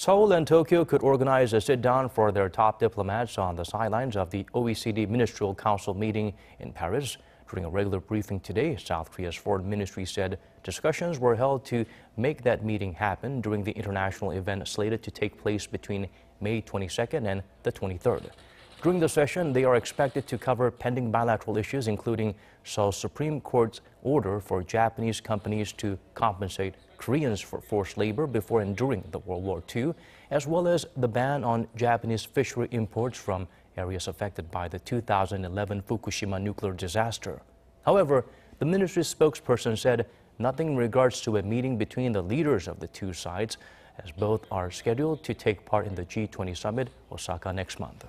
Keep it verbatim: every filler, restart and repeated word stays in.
Seoul and Tokyo could organize a sit-down for their top diplomats on the sidelines of the O E C D Ministerial Council meeting in Paris. During a regular briefing today, South Korea's foreign ministry said discussions were held to make that meeting happen during the international event slated to take place between May twenty-second and the twenty-third. During the session, they are expected to cover pending bilateral issues, including Seoul's Supreme Court's order for Japanese companies to compensate Koreans for forced labor before and during the World War Two, as well as the ban on Japanese fishery imports from areas affected by the two thousand eleven Fukushima nuclear disaster. However, the ministry's spokesperson said nothing in regards to a meeting between the leaders of the two sides, as both are scheduled to take part in the G twenty summit in Osaka next month.